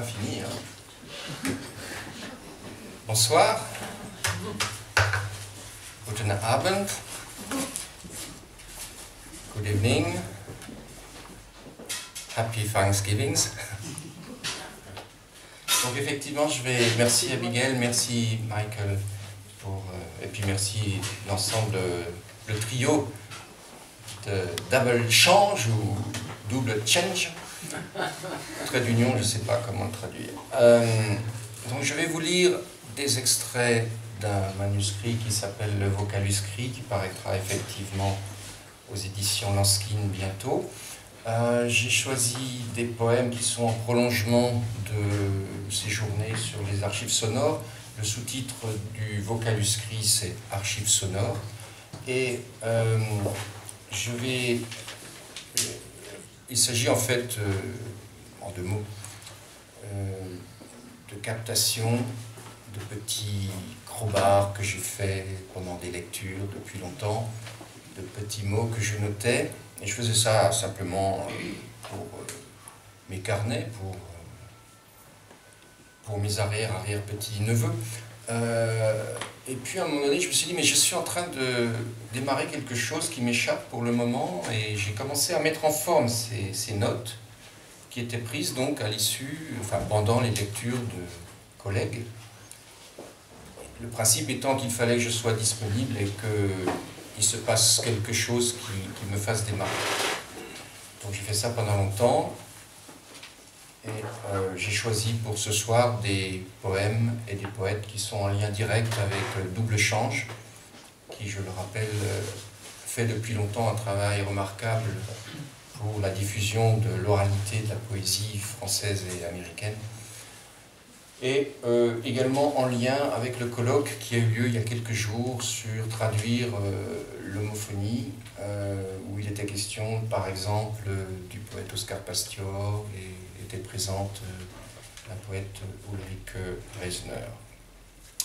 pas fini. Hein. Bonsoir. Guten Abend. Good evening. Happy Thanksgiving. Donc effectivement, je vais... Merci Abigail, merci Michael, pour... et puis merci l'ensemble, le trio de Double Change ou Double Change. Trait d'union, je ne sais pas comment le traduire. Donc je vais vous lire des extraits d'un manuscrit qui s'appelle Le Vocaluscrit, qui paraîtra effectivement aux éditions Lanskine bientôt. J'ai choisi des poèmes qui sont en prolongement de ces journées sur les archives sonores. Le sous-titre du Vocaluscrit, c'est « Archives sonores ». Et je vais... Il s'agit en fait, en deux mots, de captations de petits crobards que j'ai faits pendant des lectures depuis longtemps, de petits mots que je notais. Et je faisais ça simplement pour mes carnets, pour mes arrière-petits-neveux. Et puis à un moment donné, je me suis dit, mais je suis en train de démarrer quelque chose qui m'échappe pour le moment, et j'ai commencé à mettre en forme ces notes qui étaient prises donc à l'issue, enfin pendant les lectures de collègues. Le principe étant qu'il fallait que je sois disponible et qu'il se passe quelque chose qui me fasse démarrer. Donc j'ai fait ça pendant longtemps. Et j'ai choisi pour ce soir des poèmes et des poètes qui sont en lien direct avec le Double Change, qui, je le rappelle, fait depuis longtemps un travail remarquable pour la diffusion de l'oralité de la poésie française et américaine, et également en lien avec le colloque qui a eu lieu il y a quelques jours sur traduire l'homophonie, où il était question, par exemple, du poète Oscar Pastior, et était présente la poète Ulrike Reisner.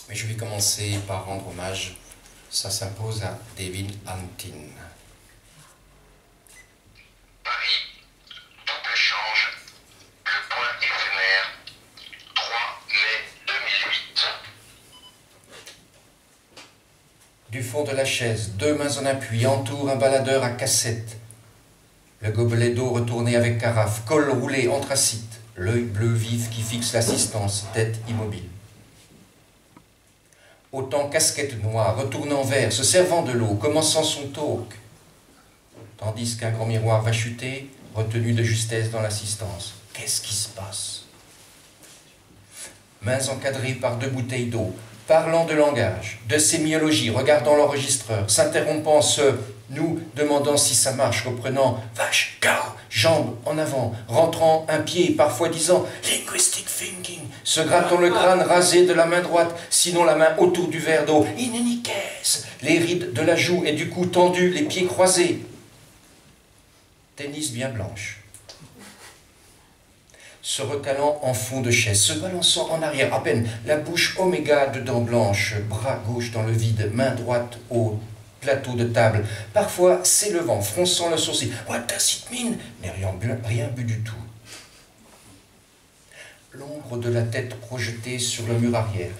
Mais je vais commencer par rendre hommage, ça s'impose, à David Antin. Paris, double change, le point éphémère, 3 mai 2008. Du fond de la chaise, deux mains en appui, entoure un baladeur à cassette. Le gobelet d'eau retourné avec carafe, col roulé, anthracite, l'œil bleu vif qui fixe l'assistance, tête immobile. Autant casquette noire, retournant vert, se servant de l'eau, commençant son talk, tandis qu'un grand miroir va chuter, retenu de justesse dans l'assistance. Qu'est-ce qui se passe? Mains encadrées par deux bouteilles d'eau, parlant de langage, de sémiologie, regardant l'enregistreur, s'interrompant ce... nous demandant si ça marche, reprenant vache, car, jambes en avant, rentrant un pied, parfois disant linguistic thinking, se grattant le crâne rasé de la main droite, sinon la main autour du verre d'eau, in any case, les rides de la joue et du cou tendues, les pieds croisés. Tennis bien blanche. Se recalant en fond de chaise, se balançant en arrière, à peine la bouche oméga de dents blanches, bras gauche dans le vide, main droite haute. Plateau de table, parfois s'élevant, fronçant le sourcil, what does it mean? Mais rien bu du tout. L'ombre de la tête projetée sur le mur arrière,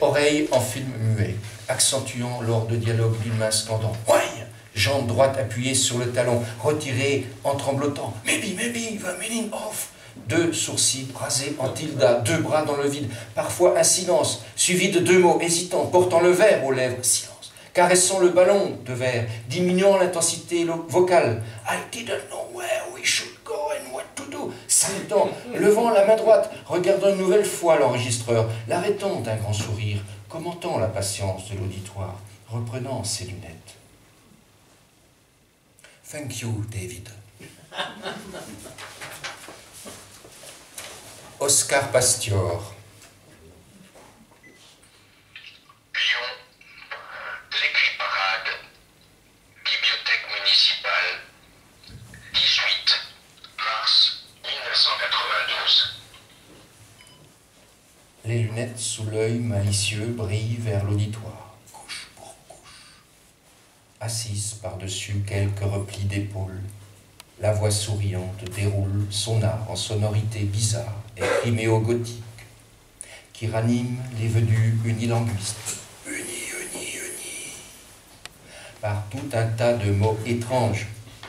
oreille en film muet, accentuant lors de dialogue d'une main scandant, ouais, jambe droite appuyée sur le talon, retirée en tremblotant, maybe, the meaning of. Deux sourcils rasés en tilda, deux bras dans le vide, parfois un silence, suivi de deux mots hésitants, portant le verre aux lèvres, silence. Caressant le ballon de verre, diminuant l'intensité vocale. I didn't know where we should go and what to do. S'arrêtant, levant la main droite, regardant une nouvelle fois l'enregistreur, l'arrêtant d'un grand sourire, commentant la patience de l'auditoire, reprenant ses lunettes. Thank you, David. Oscar Pastior. Les lunettes sous l'œil malicieux brillent vers l'auditoire, couche pour couche. Assise par-dessus quelques replis d'épaules, la voix souriante déroule son art en sonorités bizarres et criméo-gothiques, qui ranime les venus unilinguistes, par tout un tas de mots étranges,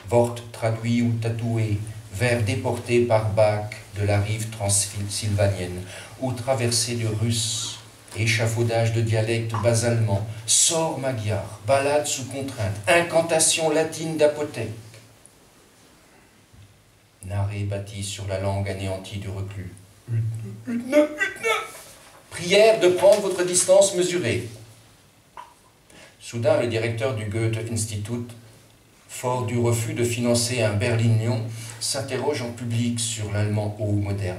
vort traduits ou tatoués, vers déportés par Bach de la rive transylvanienne, ou traversés de russe, échafaudage de dialectes bas-allemands, sort magyar, balade sous contrainte, incantation latine d'apothèque. Narré bâti sur la langue anéantie du reclus. Prière de prendre votre distance mesurée. Soudain, le directeur du Goethe-Institut, fort du refus de financer un Berlinion, s'interroge en public sur l'allemand haut moderne.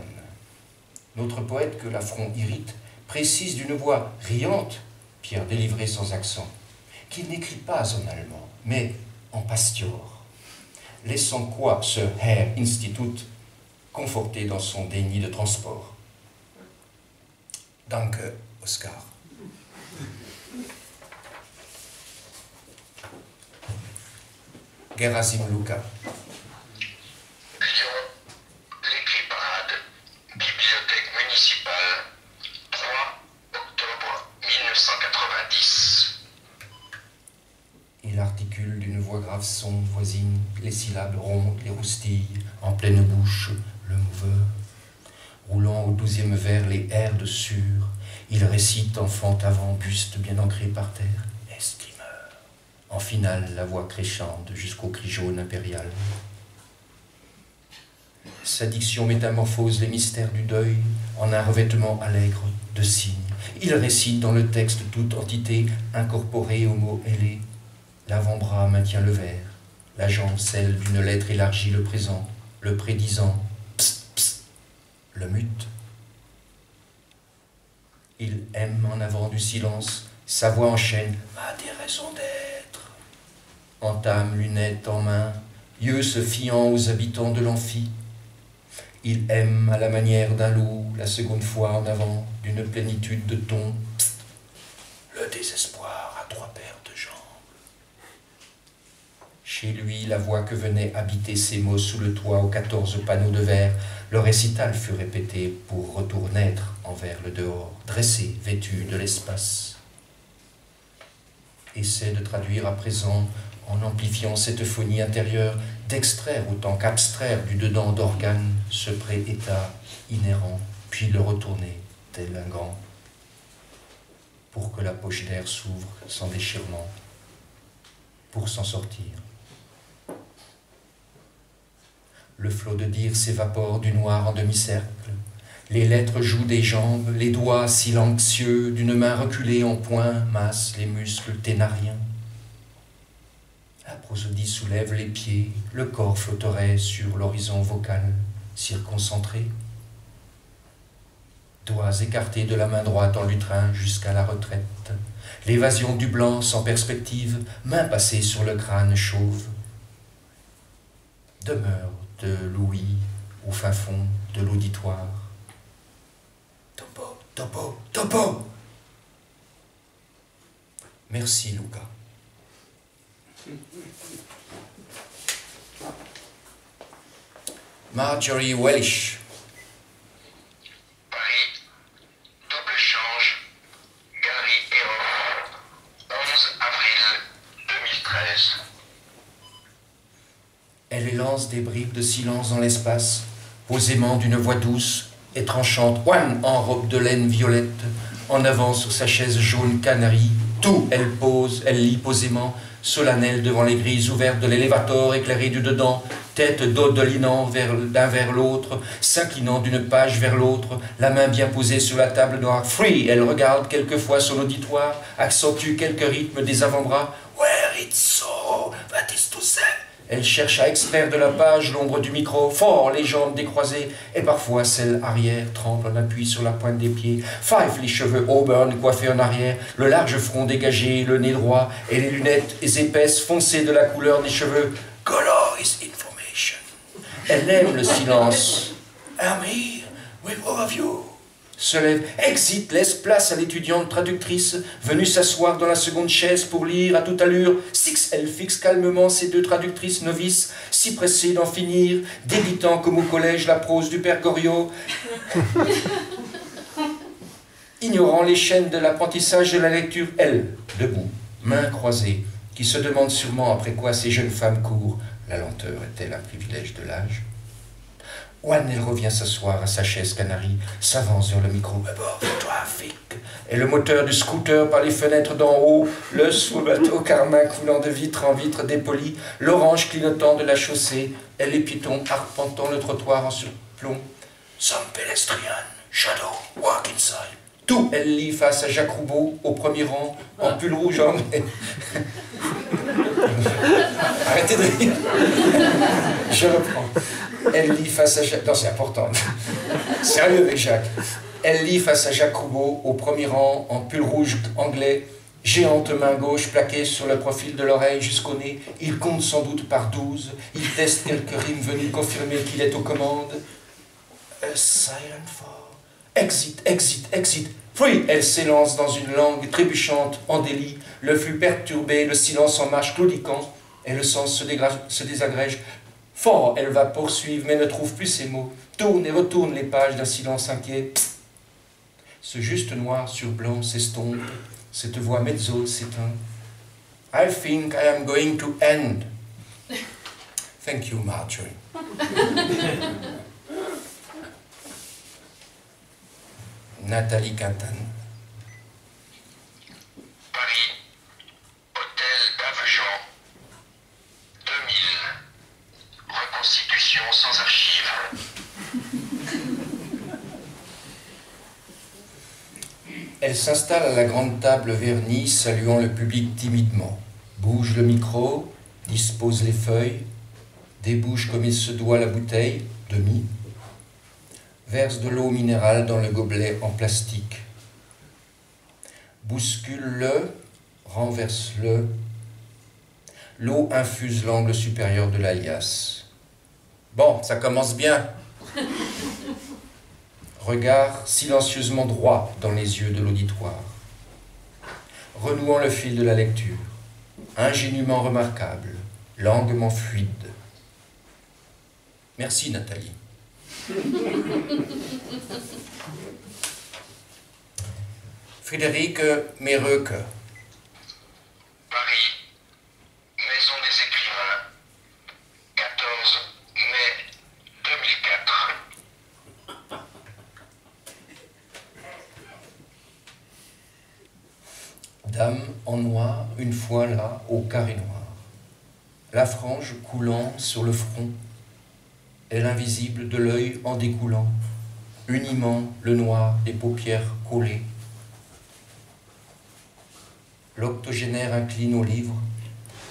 Notre poète, que l'affront irrite, précise d'une voix riante, Pierre délivré sans accent, qu'il n'écrit pas en allemand, mais en Pastior, laissant quoi ce Herr Institut conforté dans son déni de transport. Danke, Oscar. Gerasim Luca. L'Écriparade, Bibliothèque municipale, 3 octobre 1990. Il articule d'une voix grave sombre voisine les syllabes rondes, les roustilles, en pleine bouche, le mouveur. Roulant au 12e vers les airs de Sûre, il récite en fente avant, buste bien ancré par terre. En finale, la voix créchante jusqu'au cri jaune impérial. Sa diction métamorphose les mystères du deuil en un revêtement allègre de signes. Il récite dans le texte toute entité incorporée au mot ailé. L'avant-bras maintient le verre, la jambe celle d'une lettre élargie le présent, le prédisant, pss, pss, le mute. Il aime en avant du silence, sa voix enchaîne, a des raisons d'être. Entame, lunettes en main, yeux se fiant aux habitants de l'amphi. Il aime à la manière d'un loup, la seconde fois en avant, d'une plénitude de ton. Psst, le désespoir à trois paires de jambes. Chez lui, la voix que venaient habiter ces mots sous le toit aux 14 panneaux de verre, le récital fut répété pour retourner être envers le dehors, dressé, vêtu de l'espace. Essaie de traduire à présent, en amplifiant cette phonie intérieure, d'extraire autant qu'abstraire du dedans d'organes ce pré-état inhérent, puis le retourner tel un gant, pour que la poche d'air s'ouvre sans déchirement, pour s'en sortir. Le flot de dire s'évapore du noir en demi-cercle, les lettres jouent des jambes, les doigts silencieux, d'une main reculée en poing, massent les muscles ténariens. La prosodie soulève les pieds, le corps flotterait sur l'horizon vocal, circoncentré. Doigts écartés de la main droite en lutrin jusqu'à la retraite, l'évasion du blanc sans perspective, main passée sur le crâne chauve. Demeure de l'ouïe au fin fond de l'auditoire. Topo, topo, topo! Merci, Luca. Marjorie Welsh. Paris, Double Change, Gary Héron, 11 avril 2013. Elle élance des bribes de silence dans l'espace, posément d'une voix douce et tranchante, en robe de laine violette, en avant sur sa chaise jaune canarie, tout elle pose, elle lit posément, solennelle devant les grilles ouvertes de l'élévator éclairé du dedans, tête dodelinant d'un vers l'autre, s'inclinant d'une page vers l'autre, la main bien posée sur la table noire. Free, elle regarde quelquefois son auditoire, accentue quelques rythmes des avant-bras. Where it's so, that is to say. Elle cherche à extraire de la page l'ombre du micro, fort les jambes décroisées, et parfois celle arrière tremble en appui sur la pointe des pieds, five les cheveux auburn coiffés en arrière, le large front dégagé, le nez droit, et les lunettes épaisses foncées de la couleur des cheveux. Color is information. Elle aime le silence. I'm here with all of you. se lève, exit, laisse place à l'étudiante traductrice, venue s'asseoir dans la seconde chaise pour lire à toute allure. Six, elle fixe calmement ces deux traductrices novices, si pressées d'en finir, débitant comme au collège la prose du père Goriot. Ignorant les chaînes de l'apprentissage de la lecture, elle, debout, mains croisées, qui se demande sûrement après quoi ces jeunes femmes courent. La lenteur est-elle un privilège de l'âge? Juan, elle revient s'asseoir à sa chaise canarie, s'avance vers le micro. « Abord, trafic !» Et le moteur du scooter par les fenêtres d'en haut, le sous-bateau carmin coulant de vitre en vitre dépoli, l'orange clignotant de la chaussée, et les pitons arpentant le trottoir en surplomb. « Some pedestrian, shadow, walk inside !» Tout, elle lit face à Jacques Roubault, au premier rang, en pull rouge en... Arrêtez de rire. Je reprends. Elle lit face à Jacques... Non, c'est important. Sérieux avec Jacques. Elle lit face à Jacques Roubault, au premier rang, en pull rouge anglais, géante main gauche plaquée sur le profil de l'oreille jusqu'au nez. Il compte sans doute par 12. Il teste quelques rimes venues confirmer qu'il est aux commandes. A silent fall. Exit, exit, exit. Free. Elle s'élance dans une langue trébuchante, en délit, le flux perturbé, le silence en marche claudiquant, et le sens se désagrège. Fort, elle va poursuivre, mais ne trouve plus ses mots. Tourne et retourne les pages d'un silence inquiet. Psst. Ce juste noir sur blanc s'estompe, cette voix mezzo s'éteint. I think I am going to end. Thank you, Marjorie. Nathalie Cantan. Paris, hôtel d'Avegent, 2000, reconstitution sans archives. Elle s'installe à la grande table vernie, saluant le public timidement. Bouge le micro, dispose les feuilles, débouche comme il se doit la bouteille, demi. Verse de l'eau minérale dans le gobelet en plastique. Bouscule-le, renverse-le. L'eau infuse l'angle supérieur de la liasse. Bon, ça commence bien. Regard silencieusement droit dans les yeux de l'auditoire. Renouant le fil de la lecture. Ingénument remarquable, languement fluide. Merci Nathalie. Frédéric Méreuc. Paris, Maison des écrivains, 14 mai 2004. Dame en noir, une fois là, au carré noir. La frange coulant sur le front. Et l'invisible de l'œil en découlant, uniment le noir des paupières collées. L'octogénaire incline au livre,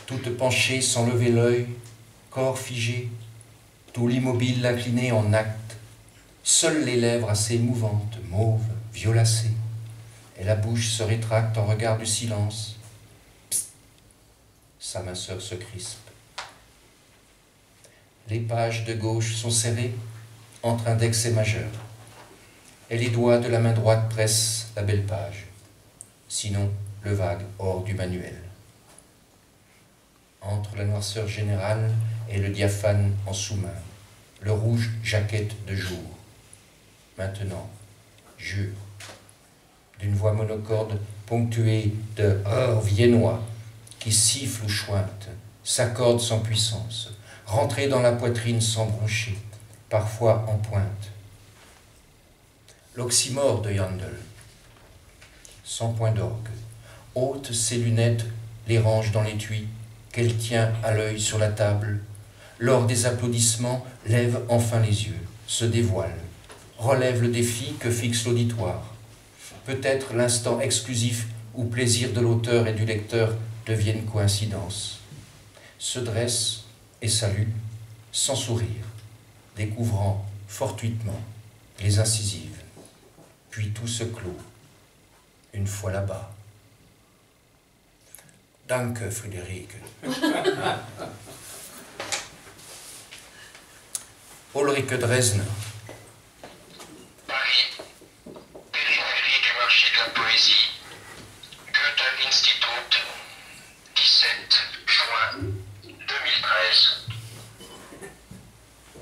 toute penchée sans lever l'œil, corps figé, tout l'immobile incliné en acte, seules les lèvres assez mouvantes, mauves, violacées, et la bouche se rétracte en regard du silence. Psst. Sa minceur se crispe. Les pages de gauche sont serrées entre index et majeur. Et les doigts de la main droite pressent la belle page. Sinon, le vague hors du manuel. Entre la noirceur générale et le diaphane en sous-main, le rouge jaquette de jour. Maintenant, jure. D'une voix monocorde ponctuée de rrr viennois qui siffle ou chointe, s'accorde sans puissance. Rentrer dans la poitrine sans broncher, parfois en pointe. L'oxymore de Yandel, sans point d'orgue, ôte ses lunettes, les range dans l'étui, qu'elle tient à l'œil sur la table. Lors des applaudissements, lève enfin les yeux, se dévoile, relève le défi que fixe l'auditoire. Peut-être l'instant exclusif où plaisir de l'auteur et du lecteur deviennent coïncidence. Se dresse, et salue, sans sourire, découvrant fortuitement les incisives. Puis tout se clôt, une fois là-bas. Danke, Frédéric. Ulrike Dresne. Paris,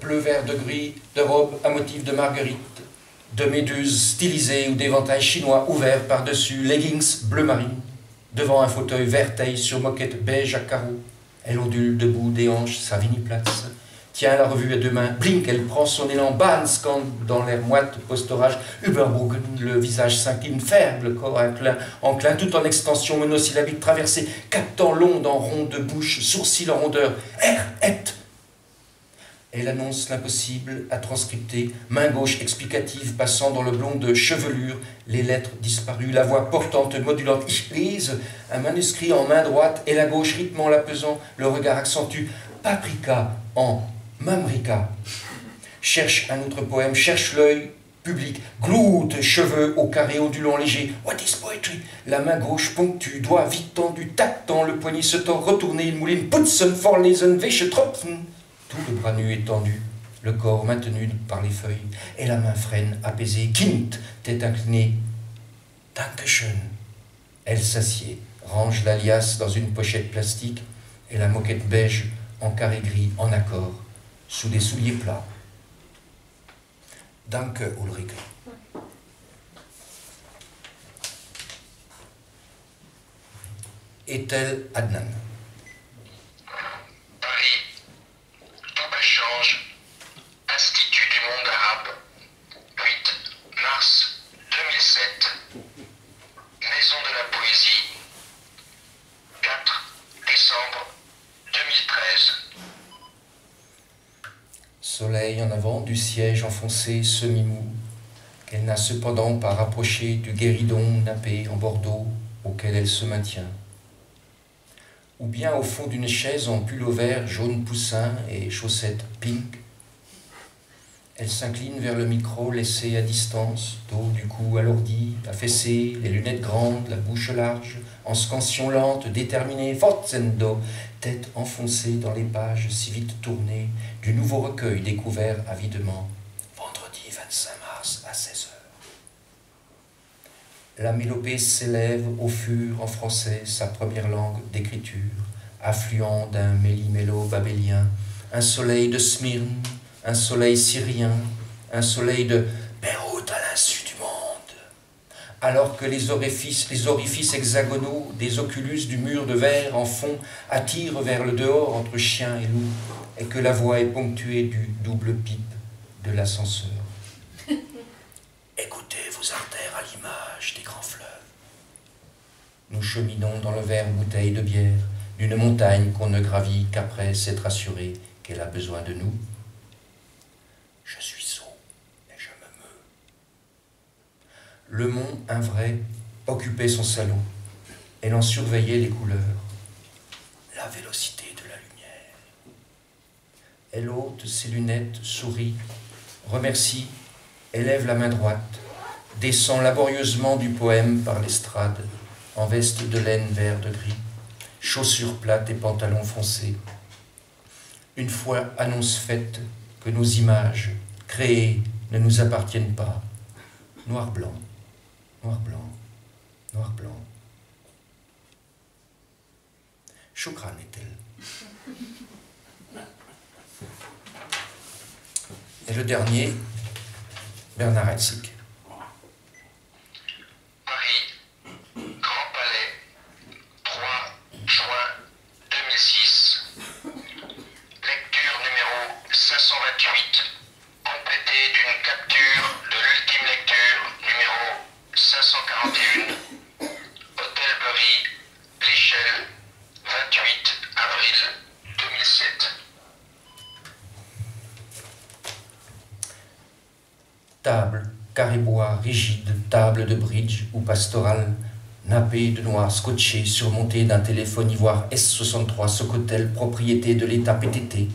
bleu vert de gris, de robes à motifs de marguerite, de méduses stylisées ou d'éventails chinois ouverts par-dessus, leggings bleu marine, devant un fauteuil vert taille sur moquette beige à carreaux. Elle ondule debout des hanches, sa viniplace, tient la revue à deux mains, blink, elle prend son élan, bans, quand dans l'air moite post-orage, Überbogen, le visage s'incline, ferme, le corps enclin, tout en extension monosyllabique traversée, captant l'onde en rond de bouche, sourcil en rondeur, air, et. Elle annonce l'impossible à transcripter, main gauche explicative passant dans le blond de chevelure, les lettres disparues, la voix portante, modulante, ich lise, un manuscrit en main droite et la gauche rythmant l'appesant, le regard accentue, paprika en mamrika. Cherche un autre poème, cherche l'œil public, gloute, cheveux au carré ondulant léger, what is poetry? La main gauche ponctue, doigt vite tendu, tactant, le poignet se tend, retourné, il mouline, putzen, forlesen, wäschetropfen. Tout le bras nu étendu, le corps maintenu par les feuilles, et la main freine, apaisée, Kind, tête inclinée. Dankeschön. Elle s'assied, range l'alias dans une pochette plastique, et la moquette beige en carré gris, en accord, sous des souliers plats. Danke, Ulrike. Etel Adnan. Institut du monde arabe, 8 mars 2007, Maison de la Poésie, 4 décembre 2013. Soleil en avant du siège enfoncé semi-mou, qu'elle n'a cependant pas rapproché du guéridon nappé en bordeaux auquel elle se maintient. Ou bien au fond d'une chaise en pull vert jaune poussin et chaussettes pink, elle s'incline vers le micro laissé à distance, dos du cou alourdi, affaissé, les lunettes grandes, la bouche large, en scansion lente, déterminée, forzendo, tête enfoncée dans les pages si vite tournées du nouveau recueil découvert avidement, vendredi 25 mars à 16 h. La mélopée s'élève au fur en français, sa première langue d'écriture, affluent d'un méli-mélo babélien, un soleil de Smyrne, un soleil syrien, un soleil de Beyrouth à l'insu du monde, alors que les orifices hexagonaux des oculus du mur de verre en fond attirent vers le dehors entre chien et loup, et que la voix est ponctuée du double pipe de l'ascenseur. Écoutez vos artères à l'image des grands fleuves. Nous cheminons dans le verre bouteille de bière d'une montagne qu'on ne gravit qu'après s'être assuré qu'elle a besoin de nous. Je suis sot et je me meus. Le mont Invray occupait son salon. Elle en surveillait les couleurs, la vélocité de la lumière. Elle ôte ses lunettes, sourit, remercie, élève la main droite, descend laborieusement du poème par l'estrade, en veste de laine vert de gris, chaussures plates et pantalons foncés. Une fois annonce faite, que nos images créées ne nous appartiennent pas. Noir-blanc, noir-blanc, noir-blanc. Choukran est-elle. Et le dernier, Bernard Hatzik. Rigide, table de bridge ou pastorale, nappée de noir scotché, surmontée d'un téléphone ivoire S63, Socotel, propriété de l'État PTT.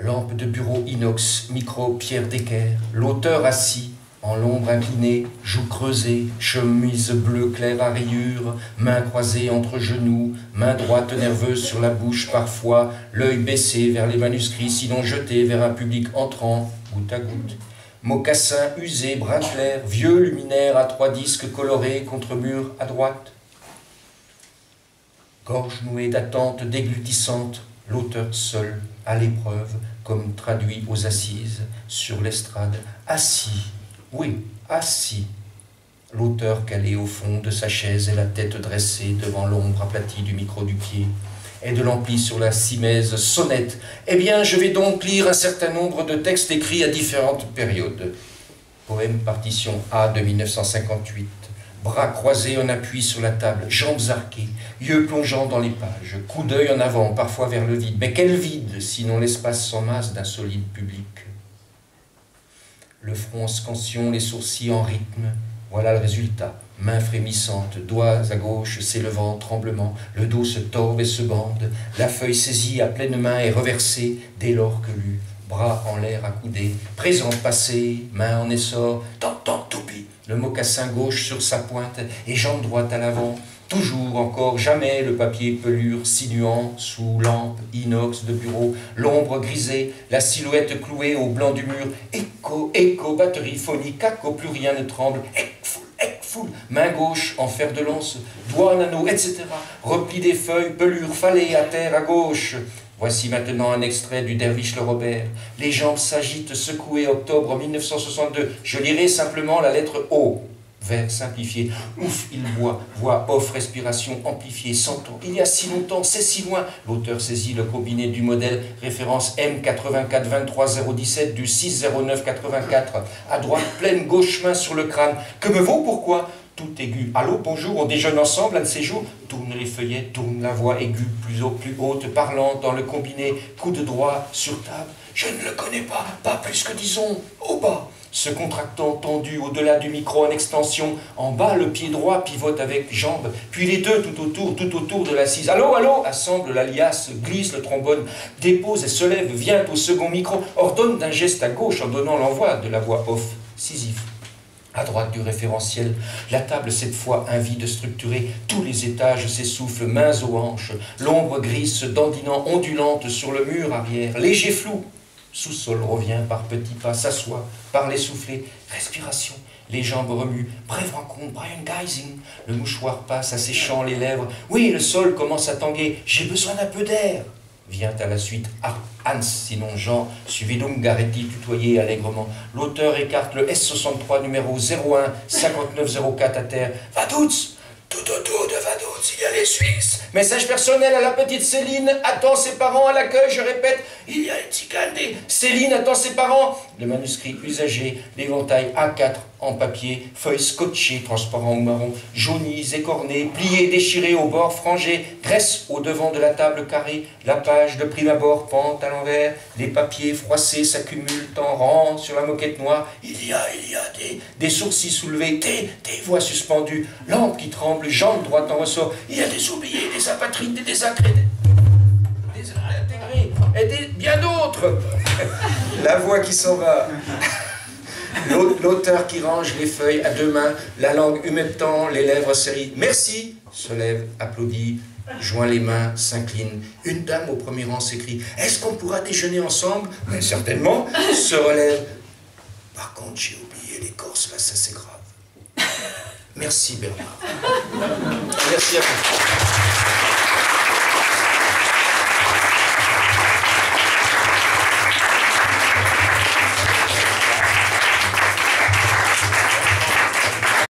Lampe de bureau inox, micro Pierre Decker, l'auteur assis, en l'ombre inclinée, joues creusées, chemise bleue clair à rayures, mains croisées entre genoux, main droite nerveuse sur la bouche parfois, l'œil baissé vers les manuscrits, sinon jeté vers un public entrant, goutte à goutte. Mocassins usés, bras clairs, vieux luminaire à 3 disques colorés contre mur à droite. Gorge nouée d'attente déglutissante, l'auteur seul, à l'épreuve, comme traduit aux assises, sur l'estrade, assis, oui, assis, l'auteur calé au fond de sa chaise et la tête dressée devant l'ombre aplatie du micro du pied, et de l'ampli sur la simèse sonnette. Eh bien, je vais donc lire un certain nombre de textes écrits à différentes périodes. Poème partition A de 1958, bras croisés en appui sur la table, jambes arquées, yeux plongeant dans les pages, coup d'œil en avant, parfois vers le vide. Mais quel vide, sinon l'espace sans masse d'un solide public. Le front en scansion, les sourcils en rythme, voilà le résultat. Mains frémissantes, doigts à gauche s'élevant, tremblement, le dos se tord et se bande, la feuille saisie à pleine main est reversée dès lors que lue, bras en l'air accoudés, présent passé, main en essor, tant, toupie, le mocassin gauche sur sa pointe et jambe droite à l'avant, toujours, encore, jamais le papier pelure, sinuant, sous lampe, inox de bureau, l'ombre grisée, la silhouette clouée au blanc du mur, écho, écho, batterie, phonie, caco, plus rien ne tremble, foule, main gauche en fer de lance, doigt en anneau, etc. Repli des feuilles, pelure, fallait à terre, à gauche. Voici maintenant un extrait du Derviche le Robert. Les jambes s'agitent, secouées, octobre 1962. Je lirai simplement la lettre O. Vers simplifié. Ouf, il boit, voix off, respiration amplifiée, s'entend. Il y a si longtemps, c'est si loin. L'auteur saisit le combiné du modèle, référence M84-23017 du 6-09-84. À droite, pleine, gauche main sur le crâne. Que me vaut, pourquoi? Tout aigu. Allô, bonjour, on déjeune ensemble, un de ces jours. Tourne les feuillets, tourne la voix aiguë, plus haut, plus haute, parlante dans le combiné. Coup de droit, sur table. Je ne le connais pas, pas plus que disons, au bas. Se contractant tendu au-delà du micro en extension, en bas le pied droit pivote avec jambes, puis les deux tout autour de l'assise. Allô, allô, assemble la liasse, glisse le trombone, dépose et se lève, vient au second micro, ordonne d'un geste à gauche en donnant l'envoi de la voix off, Sisyphe. À droite du référentiel, la table cette fois invite de structurer, tous les étages s'essoufflent, mains aux hanches, l'ombre grise se dandinant, ondulante sur le mur arrière, léger flou. Sous-sol revient par petits pas, s'assoit, par l'essoufflé, respiration, les jambes remuent, brève rencontre, Brian Geising, le mouchoir passe asséchant les lèvres, oui, le sol commence à tanguer, j'ai besoin d'un peu d'air. Vient à la suite Hans, sinon Jean, suivi d'Ungaretti, tutoyé allègrement. L'auteur écarte le S63 numéro 01-5904 à terre, Vaduz, tout autour de Vaduz, il y a les Suisses. Message personnel à la petite Céline, attend ses parents à l'accueil, je répète, il y a les tziganes des... Céline attend ses parents. Le manuscrit usagé, l'éventail A4 en papier, feuilles scotchées, transparent ou marron, jaunies, écornées, pliées, déchirées au bord, frangées, graisse au devant de la table carrée, la page de prime abord pente à l'envers, les papiers froissés s'accumulent en rang sur la moquette noire, il y a des sourcils soulevés, des voix suspendues, lampe qui tremble, jambe droite en ressort, il y a des oubliés, des apatrides, des désagrés, des intégrés, et des bien d'autres. La voix qui s'en va. L'auteur qui range les feuilles à deux mains, la langue humectant, les lèvres serrées. Merci, se lève, applaudit, joint les mains, s'incline. Une dame au premier rang s'écrie « Est-ce qu'on pourra déjeuner ensemble ?»« Mais certainement !» se relève. « Par contre, j'ai oublié l'écorce, là, ça c'est grave. »« Merci Bernard. » Merci à vous.